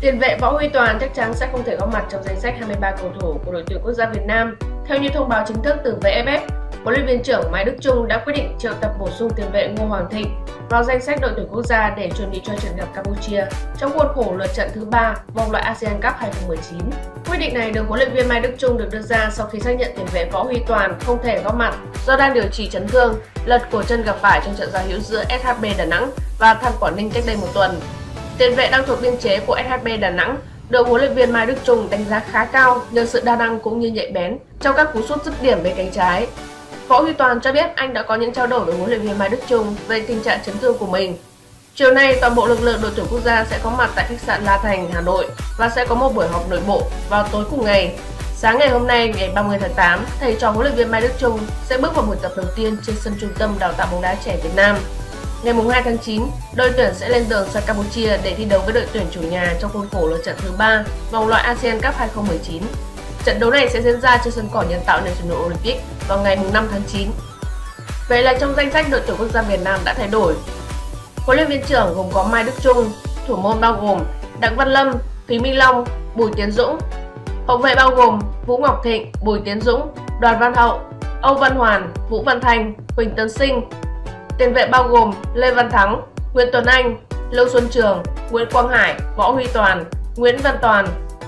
Tiền vệ Võ Huy Toàn chắc chắn sẽ không thể góp mặt trong danh sách 23 cầu thủ của đội tuyển quốc gia Việt Nam. Theo như thông báo chính thức từ VFF, huấn luyện viên trưởng Mai Đức Chung đã quyết định triệu tập bổ sung tiền vệ Ngô Hoàng Thịnh vào danh sách đội tuyển quốc gia để chuẩn bị cho trận gặp Campuchia trong khuôn khổ lượt trận thứ 3 vòng loại ASEAN Cup 2019. Quyết định này được huấn luyện viên Mai Đức Chung được đưa ra sau khi xác nhận tiền vệ Võ Huy Toàn không thể góp mặt do đang điều trị chấn thương lật cổ chân gặp phải trong trận giao hữu giữa SHB Đà Nẵng và Thanh Quảng Ninh cách đây một tuần. Tiền vệ đang thuộc biên chế của SHB Đà Nẵng được huấn luyện viên Mai Đức Chung đánh giá khá cao nhờ sự đa năng cũng như nhạy bén trong các cú sút dứt điểm bên cánh trái. Võ Huy Toàn cho biết anh đã có những trao đổi với huấn luyện viên Mai Đức Chung về tình trạng chấn thương của mình. Chiều nay, toàn bộ lực lượng đội tuyển quốc gia sẽ có mặt tại khách sạn La Thành, Hà Nội và sẽ có một buổi họp nội bộ vào tối cùng ngày. Sáng ngày hôm nay, ngày 30 tháng 8, thầy trò huấn luyện viên Mai Đức Chung sẽ bước vào buổi tập đầu tiên trên sân trung tâm đào tạo bóng đá trẻ Việt Nam. Ngày 2 tháng 9, đội tuyển sẽ lên đường sang Campuchia để thi đấu với đội tuyển chủ nhà trong khuôn khổ lượt trận thứ 3 vòng loại ASEAN Cup 2019. Trận đấu này sẽ diễn ra trên sân cỏ nhân tạo National Olympic vào ngày 5 tháng 9. Vậy là trong danh sách đội tuyển quốc gia Việt Nam đã thay đổi. Huấn luyện viên trưởng gồm có Mai Đức Chung, thủ môn bao gồm Đặng Văn Lâm, Phí Minh Long, Bùi Tiến Dũng. Hậu vệ bao gồm Vũ Ngọc Thịnh, Bùi Tiến Dũng, Đoàn Văn Hậu, Âu Văn Hoàn, Vũ Văn Thành, Quỳnh Tấn Sinh. Tiền vệ bao gồm Lê Văn Thắng, Nguyễn Tuấn Anh, Lương Xuân Trường, Nguyễn Quang Hải, Võ Huy Toàn, Nguyễn Văn Toàn,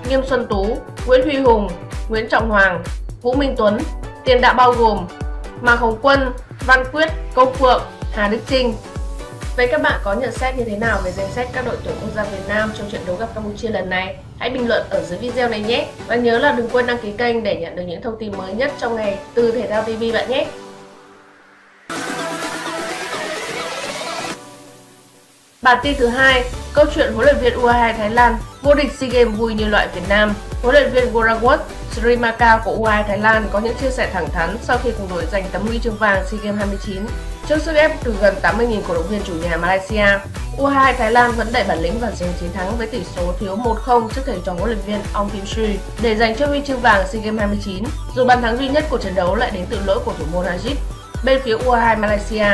Nghiêm Xuân Tú, Nguyễn Huy Hùng, Nguyễn Trọng Hoàng, Vũ Minh Tuấn. Tiền đạo bao gồm Mạc Hồng Quân, Văn Quyết, Công Phượng, Hà Đức Trinh. Vậy các bạn có nhận xét như thế nào về danh sách các đội tuyển quốc gia Việt Nam trong trận đấu gặp Campuchia lần này? Hãy bình luận ở dưới video này nhé! Và nhớ là đừng quên đăng ký kênh để nhận được những thông tin mới nhất trong ngày từ Thể Thao TV bạn nhé! Bản tin thứ 2, câu chuyện huấn luyện viên U22 Thái Lan vô địch SEA Games vui như loại Việt Nam. Huấn luyện viên Worrawoot Srimaka của U22 Thái Lan có những chia sẻ thẳng thắn sau khi cùng đội giành tấm huy chương vàng SEA Games 29 trước sức ép từ gần 80.000 cổ động viên chủ nhà Malaysia. U22 Thái Lan vẫn đẩy bản lĩnh và giành chiến thắng với tỷ số thiếu 1-0 trước thầy trò huấn luyện viên Ong Kim Sui để giành chiếc huy chương vàng SEA Games 29. Dù bàn thắng duy nhất của trận đấu lại đến từ lỗi của thủ môn Najib. Bên phía U22 Malaysia,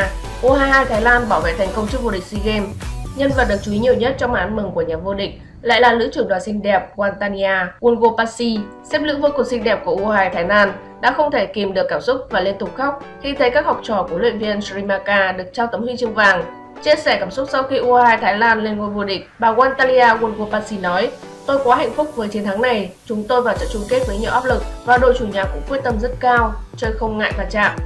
U22 Thái Lan bảo vệ thành công trước vô địch SEA Games. Nhân vật được chú ý nhiều nhất trong màn ăn mừng của nhà vô địch lại là nữ trưởng đoàn xinh đẹp Quan Tania Ungopasi. Xếp nữ vô cùng xinh đẹp của U22 Thái Lan đã không thể kìm được cảm xúc và liên tục khóc khi thấy các học trò của huấn luyện viên Srimaka được trao tấm huy chương vàng. Chia sẻ cảm xúc sau khi U22 Thái Lan lên ngôi vô địch, bà Quan Tania Ungopasi nói: "Tôi quá hạnh phúc với chiến thắng này. Chúng tôi vào trận chung kết với nhiều áp lực và đội chủ nhà cũng quyết tâm rất cao, chơi không ngại va chạm.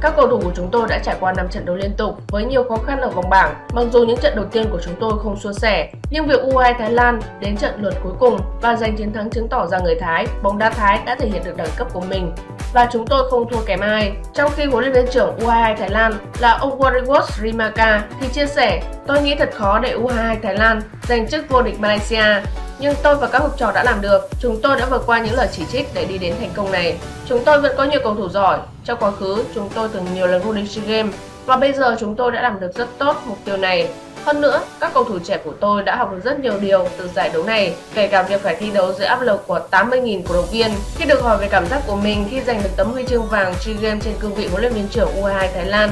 Các cầu thủ của chúng tôi đã trải qua 5 trận đấu liên tục với nhiều khó khăn ở vòng bảng. Mặc dù những trận đầu tiên của chúng tôi không suôn sẻ, nhưng việc U22 Thái Lan đến trận lượt cuối cùng và giành chiến thắng chứng tỏ rằng người Thái, bóng đá Thái đã thể hiện được đẳng cấp của mình và chúng tôi không thua kém ai." Trong khi huấn luyện viên trưởng U22 Thái Lan là ông Worrawoot Srimaka thì chia sẻ: "Tôi nghĩ thật khó để U22 Thái Lan giành chức vô địch Malaysia, nhưng tôi và các học trò đã làm được. Chúng tôi đã vượt qua những lời chỉ trích để đi đến thành công này. Chúng tôi vẫn có nhiều cầu thủ giỏi. Trong quá khứ, chúng tôi từng nhiều lần vô địch SEA Games và bây giờ chúng tôi đã làm được rất tốt mục tiêu này. Hơn nữa, các cầu thủ trẻ của tôi đã học được rất nhiều điều từ giải đấu này, kể cả việc phải thi đấu dưới áp lực của 80.000 cổ động viên." Khi được hỏi về cảm giác của mình khi giành được tấm huy chương vàng SEA Games trên cương vị huấn luyện viên trưởng U22 Thái Lan,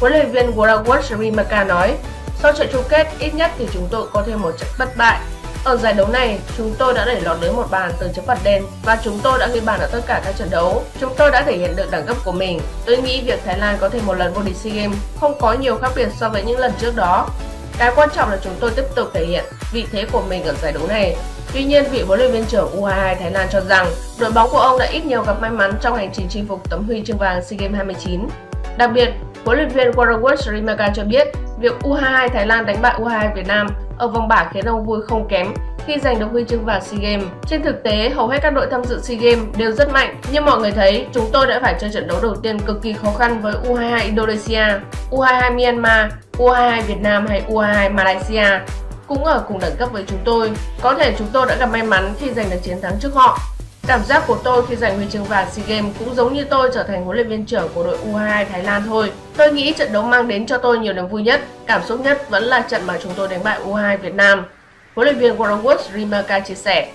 huấn luyện viên Worrawoot Srimaka nói: "Sau trận chung kết, ít nhất thì chúng tôi có thêm một trận bất bại. Ở giải đấu này, chúng tôi đã đẩy lọt lưới một bàn từ chấm phạt đen và chúng tôi đã ghi bàn ở tất cả các trận đấu. Chúng tôi đã thể hiện được đẳng cấp của mình. Tôi nghĩ việc Thái Lan có thêm một lần vô địch SEA Games không có nhiều khác biệt so với những lần trước đó. Cái quan trọng là chúng tôi tiếp tục thể hiện vị thế của mình ở giải đấu này." Tuy nhiên, vị huấn luyện viên trưởng U22 Thái Lan cho rằng đội bóng của ông đã ít nhiều gặp may mắn trong hành trình chinh phục tấm huy chương vàng SEA Games 29. Đặc biệt, huấn luyện viên Worrawoot Srimaka cho biết việc U22 Thái Lan đánh bại U22 Việt Nam ở vòng bảng khiến ông vui không kém khi giành được huy chương vàng SEA Games. "Trên thực tế, hầu hết các đội tham dự SEA Games đều rất mạnh. Như mọi người thấy, chúng tôi đã phải chơi trận đấu đầu tiên cực kỳ khó khăn với U22 Indonesia, U22 Myanmar, U22 Việt Nam hay U22 Malaysia cũng ở cùng đẳng cấp với chúng tôi. Có thể chúng tôi đã gặp may mắn khi giành được chiến thắng trước họ. Cảm giác của tôi khi giành huy chương vàng SEA Games cũng giống như tôi trở thành huấn luyện viên trưởng của đội U22 Thái Lan thôi. Tôi nghĩ trận đấu mang đến cho tôi nhiều niềm vui nhất, cảm xúc nhất vẫn là trận mà chúng tôi đánh bại U22 Việt Nam", huấn luyện viên Worrawoot Srimaka chia sẻ.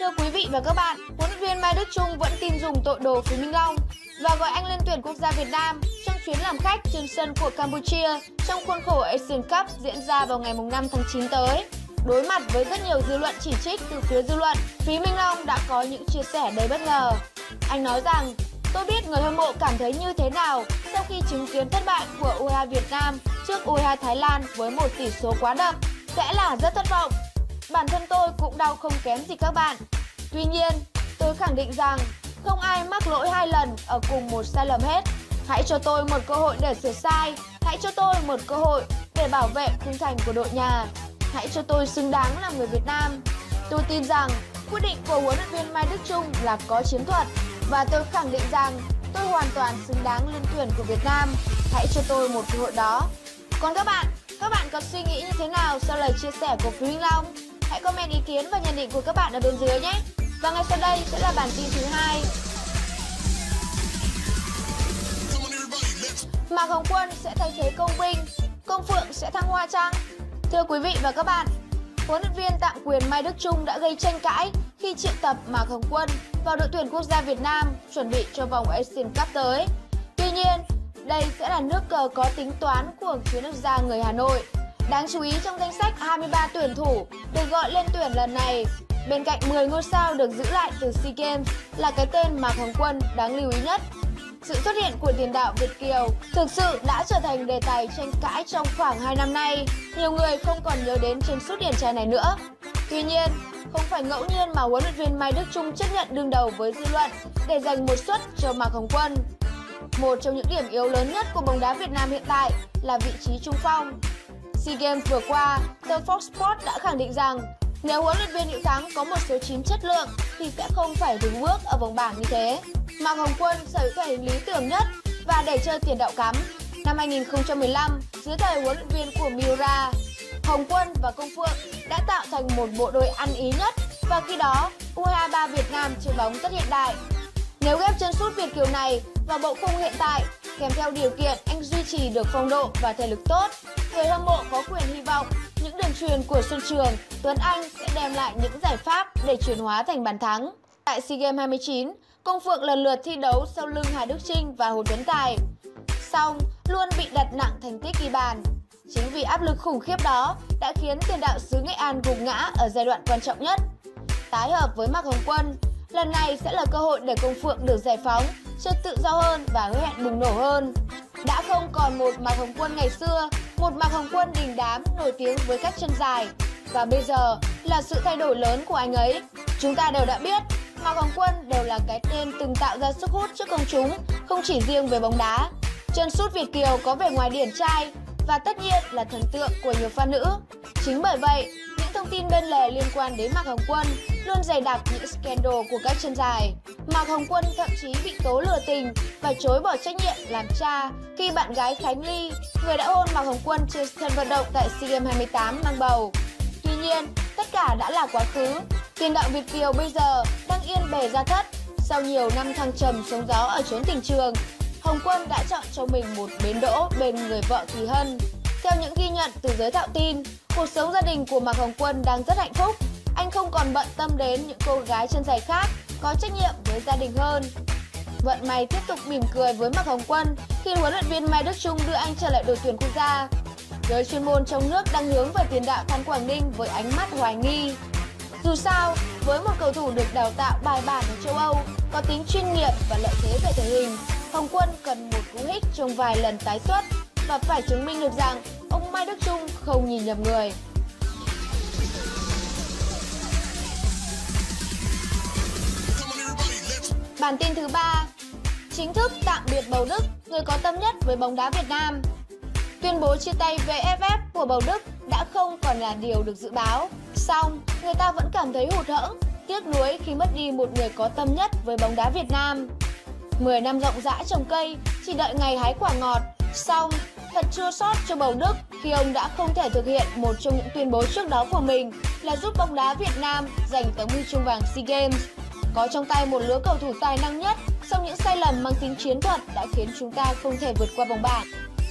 Thưa quý vị và các bạn, huấn luyện viên Mai Đức Chung vẫn tin dùng tội đồ Phí Minh Long và gọi anh lên tuyển quốc gia Việt Nam trong chuyến làm khách trên sân của Campuchia trong khuôn khổ ASEAN Cup diễn ra vào ngày 5 tháng 9 tới. Đối mặt với rất nhiều dư luận chỉ trích từ phía dư luận, Phí Minh Long đã có những chia sẻ đầy bất ngờ. Anh nói rằng, tôi biết người hâm mộ cảm thấy như thế nào sau khi chứng kiến thất bại của U22 Việt Nam trước U22 Thái Lan với một tỷ số quá đậm, sẽ là rất thất vọng. Bản thân tôi cũng đau không kém gì các bạn. Tuy nhiên, tôi khẳng định rằng không ai mắc lỗi hai lần ở cùng một sai lầm hết. Hãy cho tôi một cơ hội để sửa sai. Hãy cho tôi một cơ hội để bảo vệ khung thành của đội nhà. Hãy cho tôi xứng đáng là người Việt Nam. Tôi tin rằng quyết định của huấn luyện viên Mai Đức Chung là có chiến thuật. Và tôi khẳng định rằng tôi hoàn toàn xứng đáng lên tuyển của Việt Nam. Hãy cho tôi một cơ hội đó. Còn các bạn có suy nghĩ như thế nào sau lời chia sẻ của Phí Minh Long? Hãy comment ý kiến và nhận định của các bạn ở bên dưới nhé. Và ngay sau đây sẽ là bản tin thứ hai. Mạc Hồng Quân sẽ thay thế Công Vinh, Công Phượng sẽ thăng hoa chăng? Thưa quý vị và các bạn, huấn luyện viên tạm quyền Mai Đức Chung đã gây tranh cãi khi triệu tập Mạc Hồng Quân vào đội tuyển quốc gia Việt Nam chuẩn bị cho vòng ASEAN Cup tới. Tuy nhiên, đây sẽ là nước cờ có tính toán của chiến lược gia người Hà Nội. Đáng chú ý trong danh sách 23 tuyển thủ được gọi lên tuyển lần này, bên cạnh 10 ngôi sao được giữ lại từ SEA Games là cái tên Mạc Hồng Quân đáng lưu ý nhất. Sự xuất hiện của tiền đạo Việt Kiều thực sự đã trở thành đề tài tranh cãi trong khoảng 2 năm nay. Nhiều người không còn nhớ đến chân sút điển trai này nữa. Tuy nhiên, không phải ngẫu nhiên mà huấn luyện viên Mai Đức Chung chấp nhận đương đầu với dư luận để giành một suất cho Mạc Hồng Quân. Một trong những điểm yếu lớn nhất của bóng đá Việt Nam hiện tại là vị trí trung phong. SEA Games vừa qua, tờ Fox Sports đã khẳng định rằng nếu huấn luyện viên Hữu Thắng có một số 9 chất lượng thì sẽ không phải đứng bước ở vòng bảng như thế. Mạc Hồng Quân sở hữu thể hình lý tưởng nhất và để chơi tiền đạo cắm. Năm 2015, dưới thời huấn luyện viên của Miura, Hồng Quân và Công Phượng đã tạo thành một bộ đôi ăn ý nhất và khi đó U23 Việt Nam chơi bóng rất hiện đại. Nếu ghép chân sút Việt Kiều này vào bộ khung hiện tại, kèm theo điều kiện anh duy trì được phong độ và thể lực tốt, người hâm mộ có quyền hy vọng những đường truyền của Xuân Trường, Tuấn Anh sẽ đem lại những giải pháp để chuyển hóa thành bàn thắng. Tại SEA Games 29, Công Phượng lần lượt thi đấu sau lưng Hà Đức Trinh và Hồ Tuấn Tài, song luôn bị đặt nặng thành tích ghi bàn. Chính vì áp lực khủng khiếp đó đã khiến tiền đạo xứ Nghệ An gục ngã ở giai đoạn quan trọng nhất. Tái hợp với Mạc Hồng Quân, lần này sẽ là cơ hội để Công Phượng được giải phóng, chơi tự do hơn và hứa hẹn bùng nổ hơn. Đã không còn một Mạc Hồng Quân ngày xưa, một Mạc Hồng Quân đình đám nổi tiếng với các chân dài. Và bây giờ là sự thay đổi lớn của anh ấy. Chúng ta đều đã biết, Mạc Hồng Quân đều là cái tên từng tạo ra sức hút trước công chúng, không chỉ riêng về bóng đá. Chân sút Việt Kiều có vẻ ngoài điển trai và tất nhiên là thần tượng của nhiều fan nữ. Chính bởi vậy, những thông tin bên lề liên quan đến Mạc Hồng Quân luôn dày đặc những scandal của các chân dài. Mạc Hồng Quân thậm chí bị tố lừa tình và chối bỏ trách nhiệm làm cha khi bạn gái Khánh Ly, người đã hôn Mạc Hồng Quân trên sân vận động tại SEA Games 28 mang bầu. Tuy nhiên, tất cả đã là quá khứ. Tiền đạo Việt Kiều bây giờ đang yên bề gia thất. Sau nhiều năm thăng trầm sóng gió ở chốn tình trường, Hồng Quân đã chọn cho mình một bến đỗ bên người vợ Thùy Hân. Theo những ghi nhận từ giới thạo tin, cuộc sống gia đình của Mạc Hồng Quân đang rất hạnh phúc. Anh không còn bận tâm đến những cô gái chân dài khác, có trách nhiệm với gia đình hơn. Vận may tiếp tục mỉm cười với Mạc Hồng Quân khi huấn luyện viên Mai Đức Chung đưa anh trở lại đội tuyển quốc gia. Giới chuyên môn trong nước đang hướng về tiền đạo Thanh Quảng Ninh với ánh mắt hoài nghi. Dù sao, với một cầu thủ được đào tạo bài bản ở châu Âu, có tính chuyên nghiệp và lợi thế về thể hình, Hồng Quân cần một cú hích trong vài lần tái xuất và phải chứng minh được rằng ông Mai Đức Chung không nhìn nhầm người. Bản tin thứ 3, chính thức tạm biệt Bầu Đức, người có tâm nhất với bóng đá Việt Nam. Tuyên bố chia tay VFF của Bầu Đức đã không còn là điều được dự báo. Song, người ta vẫn cảm thấy hụt hẫng, tiếc nuối khi mất đi một người có tâm nhất với bóng đá Việt Nam. 10 năm rộng rã trồng cây, chỉ đợi ngày hái quả ngọt. Song, thật chua xót cho Bầu Đức khi ông đã không thể thực hiện một trong những tuyên bố trước đó của mình là giúp bóng đá Việt Nam giành tấm huy chương vàng SEA Games. Có trong tay một lứa cầu thủ tài năng nhất, song những sai lầm mang tính chiến thuật đã khiến chúng ta không thể vượt qua vòng bảng.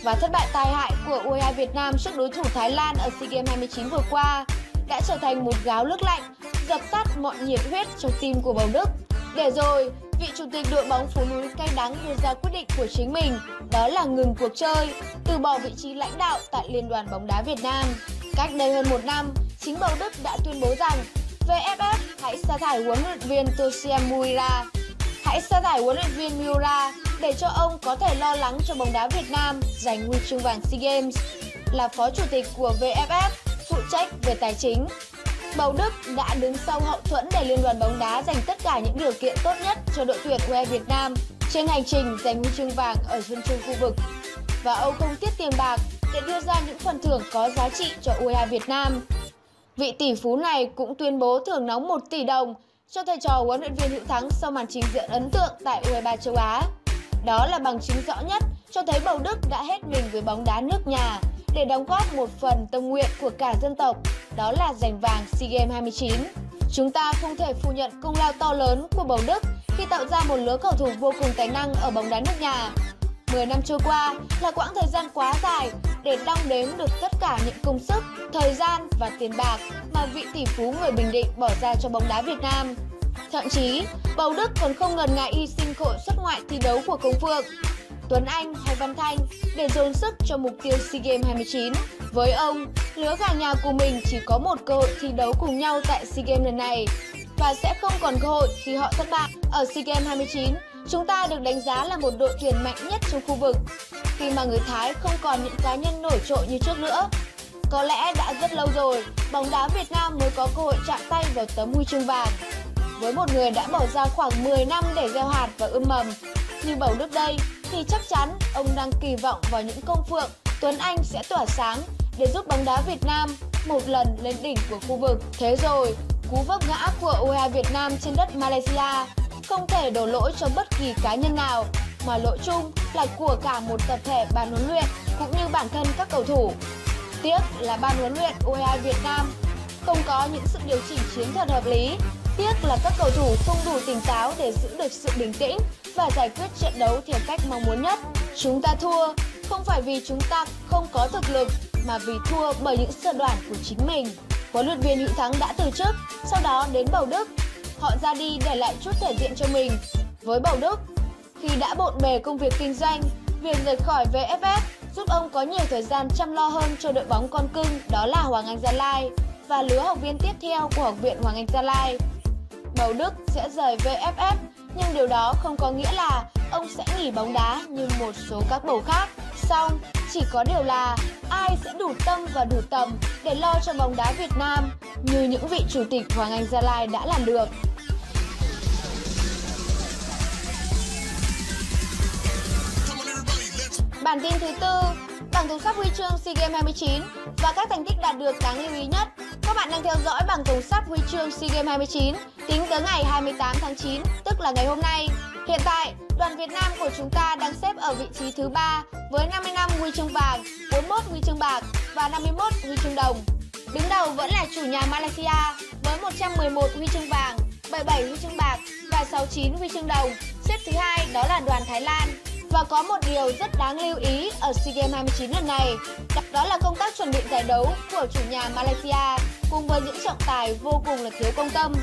Và thất bại tai hại của U22 Việt Nam trước đối thủ Thái Lan ở SEA Games 29 vừa qua đã trở thành một gáo nước lạnh, dập tắt mọi nhiệt huyết trong tim của Bầu Đức. Để rồi, vị chủ tịch đội bóng phố núi cay đắng đưa ra quyết định của chính mình, đó là ngừng cuộc chơi, từ bỏ vị trí lãnh đạo tại Liên đoàn bóng đá Việt Nam. Cách đây hơn một năm, chính Bầu Đức đã tuyên bố rằng VFF hãy sa thải huấn luyện viên Toshiya Miura. Hãy sa thải huấn luyện viên Miura để cho ông có thể lo lắng cho bóng đá Việt Nam giành huy chương vàng SEA Games. Là phó chủ tịch của VFF, phụ trách về tài chính, Bầu Đức đã đứng sau hậu thuẫn để Liên đoàn bóng đá dành tất cả những điều kiện tốt nhất cho đội tuyển U23 Việt Nam trên hành trình giành huy chương vàng ở huân chương khu vực. Và ông không tiếc tiền bạc để đưa ra những phần thưởng có giá trị cho U23 Việt Nam. Vị tỷ phú này cũng tuyên bố thưởng nóng 1 tỷ đồng cho thầy trò huấn luyện viên Hữu Thắng sau màn trình diễn ấn tượng tại U23 châu Á. Đó là bằng chứng rõ nhất cho thấy Bầu Đức đã hết mình với bóng đá nước nhà để đóng góp một phần tâm nguyện của cả dân tộc, đó là giành vàng SEA Games 29. Chúng ta không thể phủ nhận công lao to lớn của Bầu Đức khi tạo ra một lứa cầu thủ vô cùng tài năng ở bóng đá nước nhà. 10 năm trôi qua là quãng thời gian quá dài để đong đếm được tất cả những công sức, thời gian và tiền bạc mà vị tỷ phú người Bình Định bỏ ra cho bóng đá Việt Nam. Thậm chí, Bầu Đức còn không ngần ngại hy sinh cơ hội xuất ngoại thi đấu của Công Phượng, Tuấn Anh hay Văn Thanh để dồn sức cho mục tiêu SEA Games 29. Với ông, lứa gà nhà của mình chỉ có một cơ hội thi đấu cùng nhau tại SEA Games lần này và sẽ không còn cơ hội khi họ thất bại. Ở SEA Games 29, chúng ta được đánh giá là một đội tuyển mạnh nhất trong khu vực khi mà người Thái không còn những cá nhân nổi trội như trước nữa. Có lẽ đã rất lâu rồi, bóng đá Việt Nam mới có cơ hội chạm tay vào tấm huy chương vàng. Với một người đã bỏ ra khoảng 10 năm để gieo hạt và ươm mầm như Bầu Đức đây, thì chắc chắn ông đang kỳ vọng vào những Công Phượng, Tuấn Anh sẽ tỏa sáng để giúp bóng đá Việt Nam một lần lên đỉnh của khu vực. Thế rồi, cú vấp ngã của U23 Việt Nam trên đất Malaysia không thể đổ lỗi cho bất kỳ cá nhân nào, mà lỗi chung là của cả một tập thể ban huấn luyện cũng như bản thân các cầu thủ. Tiếc là ban huấn luyện U23 Việt Nam không có những sự điều chỉnh chiến thuật hợp lý. Tiếc là các cầu thủ không đủ tỉnh táo để giữ được sự bình tĩnh và giải quyết trận đấu theo cách mong muốn nhất. Chúng ta thua không phải vì chúng ta không có thực lực mà vì thua bởi những sơ đoản của chính mình. Huấn luyện viên Hữu Thắng đã từ chức, sau đó đến Bầu Đức. Họ ra đi để lại chút thể diện cho mình. Với Bầu Đức, khi đã bộn bề công việc kinh doanh, việc rời khỏi VFF giúp ông có nhiều thời gian chăm lo hơn cho đội bóng con cưng, đó là Hoàng Anh Gia Lai và lứa học viên tiếp theo của Học viện Hoàng Anh Gia Lai. Bầu Đức sẽ rời VFF, nhưng điều đó không có nghĩa là ông sẽ nghỉ bóng đá như một số các bầu khác. Song, chỉ có điều là ai sẽ đủ tâm và đủ tầm để lo cho bóng đá Việt Nam như những vị chủ tịch Hoàng Anh Gia Lai đã làm được. Bản tin thứ tư, bảng tổng sắp huy chương SEA Games 29 và các thành tích đạt được đáng lưu ý nhất. Các bạn đang theo dõi bảng tổng sắp huy chương SEA Games 29 tính tới ngày 28 tháng 9, tức là ngày hôm nay. Hiện tại, đoàn Việt Nam của chúng ta đang xếp ở vị trí thứ 3 với 55 huy chương vàng, 41 huy chương bạc và 51 huy chương đồng. Đứng đầu vẫn là chủ nhà Malaysia với 111 huy chương vàng, 77 huy chương bạc và 69 huy chương đồng. Xếp thứ hai đó là đoàn Thái Lan. Và có một điều rất đáng lưu ý ở SEA Games 29 lần này, đó là công tác chuẩn bị giải đấu của chủ nhà Malaysia cùng với những trọng tài vô cùng là thiếu công tâm.